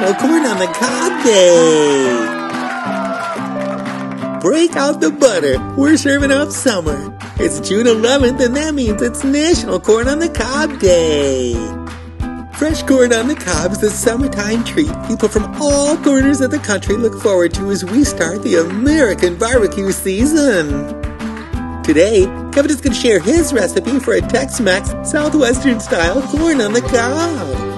National Corn on the Cob Day! Break out the butter. We're serving up summer. It's June 11th, and that means it's National Corn on the Cob Day. Fresh corn on the cob is the summertime treat people from all corners of the country look forward to as we start the American barbecue season. Today, Kevin is going to share his recipe for a Tex-Mex Southwestern-style corn on the cob.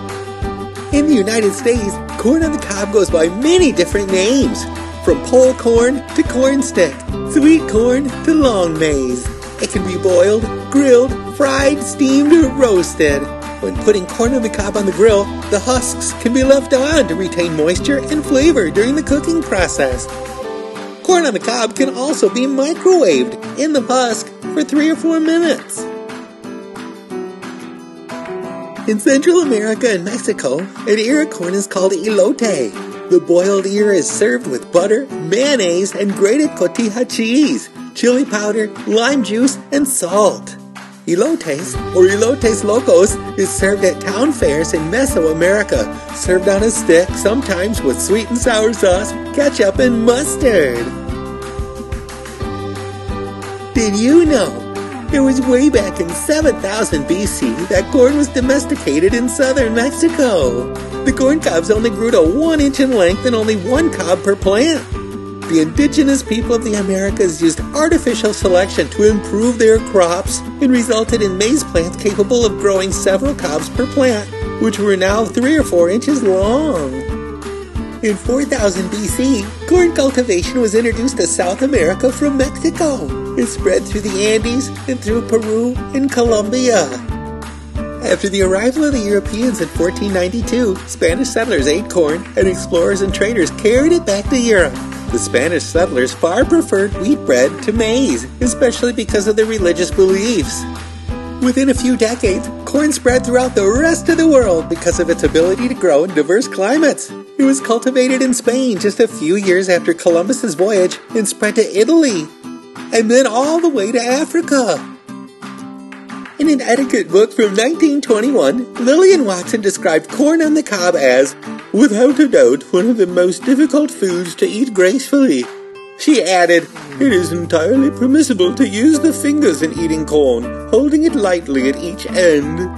In the United States, corn on the cob goes by many different names, from pole corn to corn stick, sweet corn to long maize. It can be boiled, grilled, fried, steamed, or roasted. When putting corn on the cob on the grill, the husks can be left on to retain moisture and flavor during the cooking process. Corn on the cob can also be microwaved in the husk for 3 or 4 minutes. In Central America and Mexico, an ear of corn is called elote. The boiled ear is served with butter, mayonnaise, and grated cotija cheese, chili powder, lime juice, and salt. Elotes, or elotes locos, is served at town fairs in Mesoamerica, served on a stick, sometimes with sweet and sour sauce, ketchup, and mustard. Did you know? It was way back in 7000 BC that corn was domesticated in southern Mexico. The corn cobs only grew to 1 inch in length and only 1 cob per plant. The indigenous people of the Americas used artificial selection to improve their crops and resulted in maize plants capable of growing several cobs per plant, which were now 3 or 4 inches long. In 4000 BC, corn cultivation was introduced to South America from Mexico. It spread through the Andes and through Peru and Colombia. After the arrival of the Europeans in 1492, Spanish settlers ate corn, and explorers and traders carried it back to Europe. The Spanish settlers far preferred wheat bread to maize, especially because of their religious beliefs. Within a few decades, corn spread throughout the rest of the world because of its ability to grow in diverse climates. It was cultivated in Spain just a few years after Columbus's voyage and spread to Italy, and then all the way to Africa. In an etiquette book from 1921, Lillian Watson described corn on the cob as without a doubt, one of the most difficult foods to eat gracefully. She added, "It is entirely permissible to use the fingers in eating corn, holding it lightly at each end."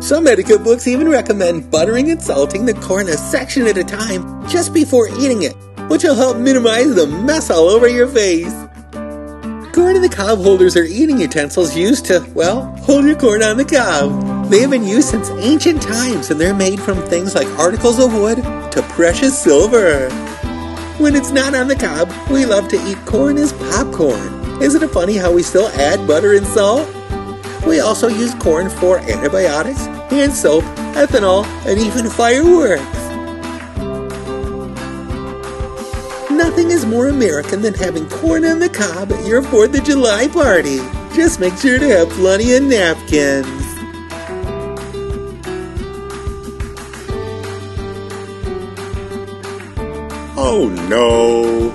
Some etiquette books even recommend buttering and salting the corn a section at a time just before eating it, which will help minimize the mess all over your face. Corn on the cob holders are eating utensils used to, well, hold your corn on the cob. They have been used since ancient times, and they're made from things like articles of wood to precious silver. When it's not on the cob, we love to eat corn as popcorn. Isn't it funny how we still add butter and salt? We also use corn for antibiotics, hand soap, ethanol, and even fireworks. Nothing is more American than having corn on the cob at your 4th of July party. Just make sure to have plenty of napkins. Oh no!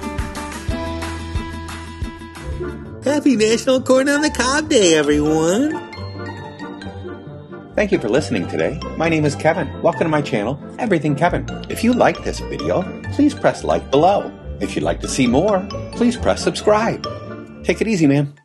Happy National Corn on the Cob Day, everyone! Thank you for listening today. My name is Kevin. Welcome to my channel, Everything Kevin. If you like this video, please press like below. If you'd like to see more, please press subscribe. Take it easy, man.